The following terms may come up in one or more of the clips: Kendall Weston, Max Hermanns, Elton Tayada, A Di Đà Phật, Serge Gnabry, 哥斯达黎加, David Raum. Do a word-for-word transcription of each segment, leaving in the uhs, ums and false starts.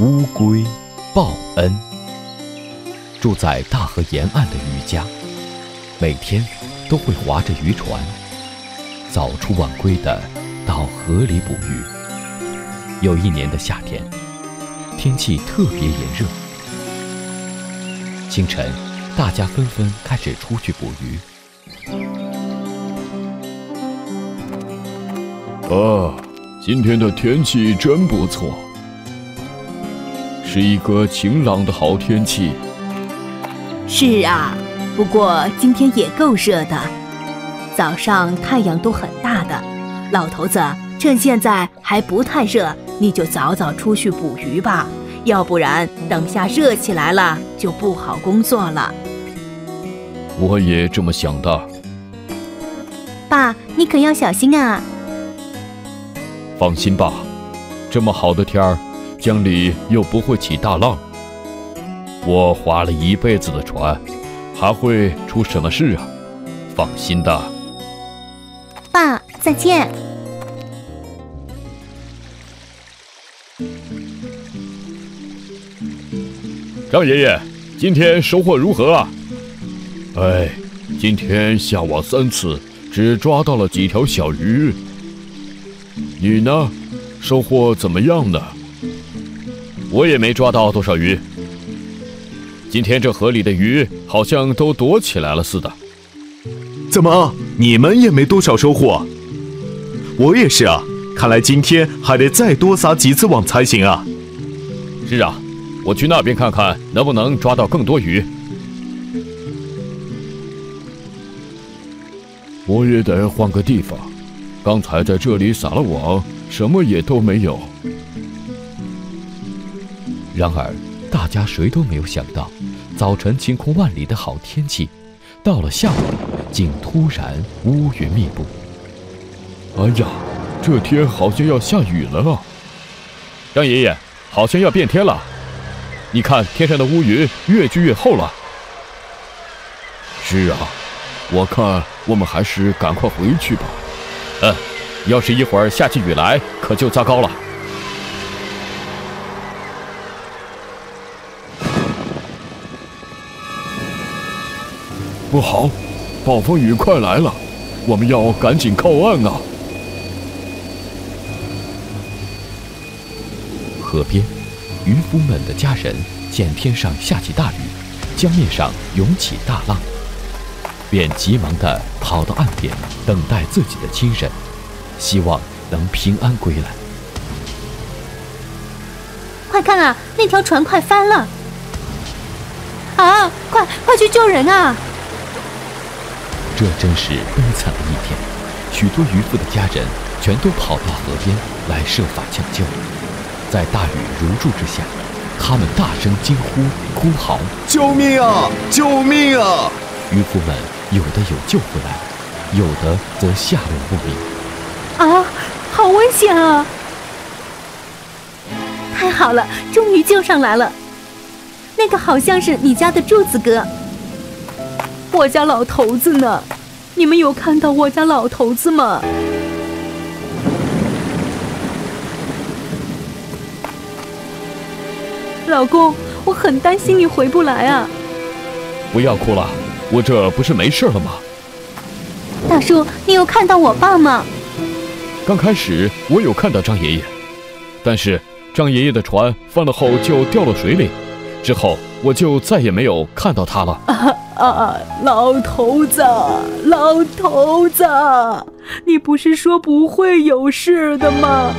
乌龟报恩。住在大河沿岸的渔家，每天都会划着渔船，早出晚归的到河里捕鱼。有一年的夏天，天气特别炎热。清晨，大家纷纷开始出去捕鱼。啊，今天的天气真不错，是一个晴朗的好天气。是啊，不过今天也够热的，早上太阳都很大的。老头子，趁现在还不太热，你就早早出去捕鱼吧，要不然等下热起来了就不好工作了。我也这么想的。爸，你可要小心啊。放心吧，这么好的天儿，江里又不会起大浪。我划了一辈子的船，还会出什么事啊？放心的。爸，再见。张爷爷，今天收获如何啊？哎，今天下网三次，只抓到了几条小鱼。你呢，收获怎么样呢？我也没抓到多少鱼。今天这河里的鱼好像都躲起来了似的。怎么，你们也没多少收获？我也是啊，看来今天还得再多撒几次网才行啊。是啊，我去那边看看能不能抓到更多鱼。我也得换个地方，刚才在这里撒了网，什么也都没有。然而，大家谁都没有想到，早晨晴空万里的好天气，到了下午竟突然乌云密布。哎呀，这天好像要下雨了啊！张爷爷，好像要变天了。你看天上的乌云越聚越厚了。是啊，我看我们还是赶快回去吧。嗯，要是一会儿下起雨来，可就糟糕了。不好，暴风雨快来了，我们要赶紧靠岸啊！河边，渔夫们的家人见天上下起大雨，江面上涌起大浪，便急忙地跑到岸边，等待自己的亲人，希望能平安归来。快看啊，那条船快翻了！啊，快快去救人啊！这真是悲惨的一天，许多渔夫的家人全都跑到河边来设法抢救。在大雨如注之下，他们大声惊呼、哭嚎：“救命啊！救命啊！”渔夫们有的有救回来，有的则下落不明。啊，好危险啊！太好了，终于救上来了。那个好像是你家的柱子哥。我家老头子呢？你们有看到我家老头子吗？老公，我很担心你回不来啊！不要哭了，我这不是没事了吗？大叔，你有看到我爸吗？刚开始我有看到张爷爷，但是张爷爷的船翻了后就掉了水里，之后我就再也没有看到他了。啊啊，老头子，老头子，你不是说不会有事的吗？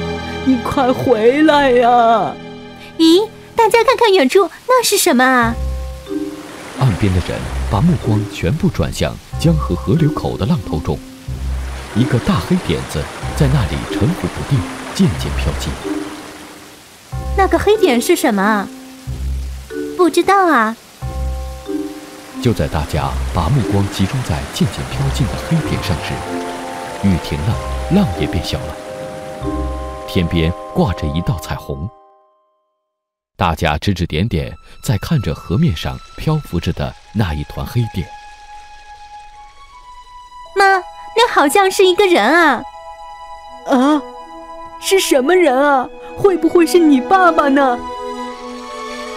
你快回来呀！咦？大家看看远处，那是什么啊？岸边的人把目光全部转向江河河流口的浪头中，一个大黑点子在那里沉浮不定，渐渐飘近。那个黑点是什么？不知道啊。就在大家把目光集中在渐渐飘近的黑点上时，雨停了，浪也变小了，天边挂着一道彩虹。大家指指点点，在看着河面上漂浮着的那一团黑点。妈，那好像是一个人啊！啊，是什么人啊？会不会是你爸爸呢？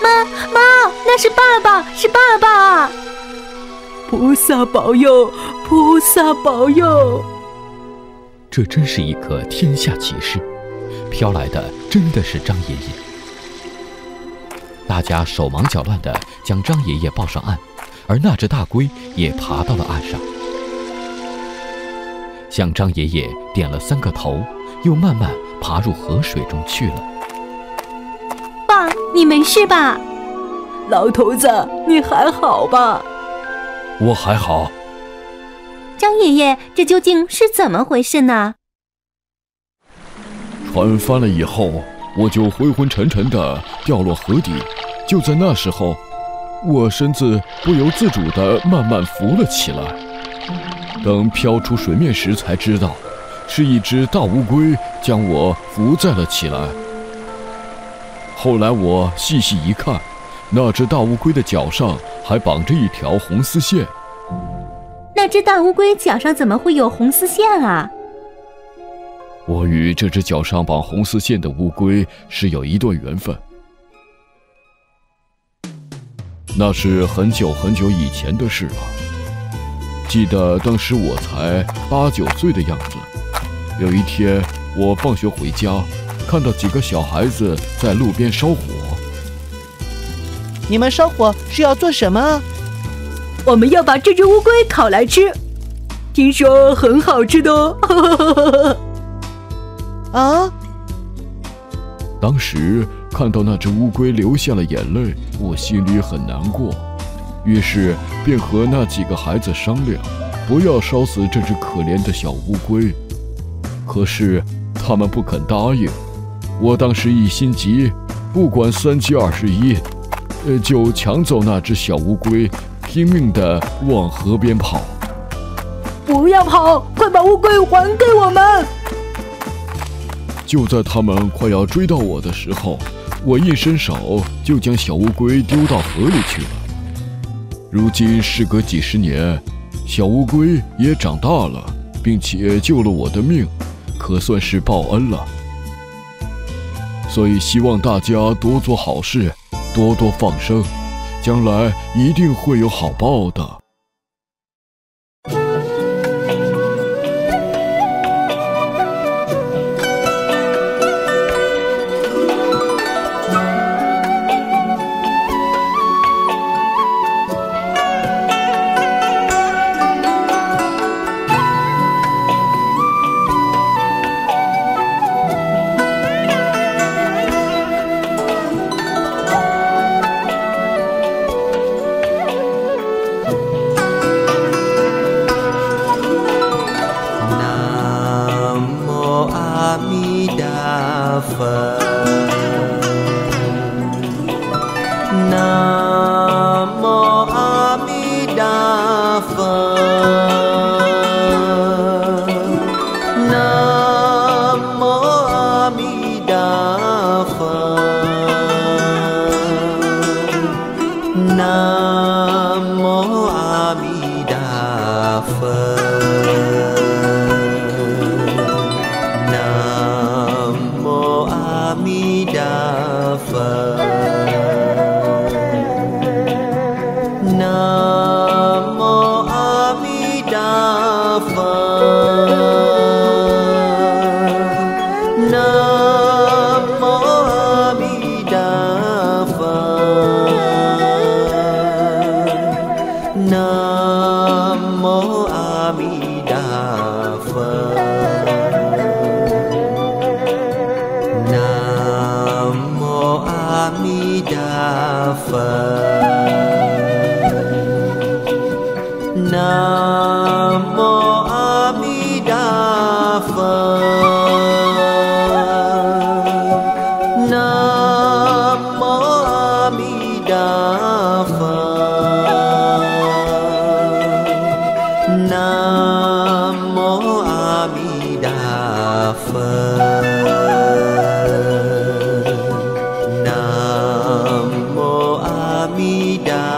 妈妈，那是爸爸，是爸爸！菩萨保佑，菩萨保佑！这真是一个天下奇事，飘来的真的是张爷爷。大家手忙脚乱地将张爷爷抱上岸，而那只大龟也爬到了岸上，向张爷爷点了三个头，又慢慢爬入河水中去了。爸，你没事吧？老头子，你还好吧？我还好。张爷爷，这究竟是怎么回事呢？船翻了以后，我就昏昏沉沉地掉落河底。就在那时候，我身子不由自主地慢慢浮了起来。等飘出水面时，才知道是一只大乌龟将我浮载了起来。后来我细细一看，那只大乌龟的脚上还绑着一条红丝线。那只大乌龟脚上怎么会有红丝线啊？我与这只脚上绑红丝线的乌龟是有一段缘分。那是很久很久以前的事了，记得当时我才八九岁的样子。有一天，我放学回家，看到几个小孩子在路边烧火。你们烧火是要做什么？我们要把这只乌龟烤来吃，听说很好吃的哦。啊！当时看到那只乌龟流下了眼泪，我心里很难过，于是便和那几个孩子商量，不要烧死这只可怜的小乌龟。可是他们不肯答应。我当时一心急，不管三七二十一，呃，就抢走那只小乌龟，拼命地往河边跑。不要跑，快把乌龟还给我们！就在他们快要追到我的时候，我一伸手就将小乌龟丢到河里去了。如今事隔几十年，小乌龟也长大了，并且救了我的命，可算是报恩了。所以希望大家多做好事，多多放生，将来一定会有好报的。Nam Mô A Di Đà Phật.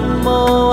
Nam Mô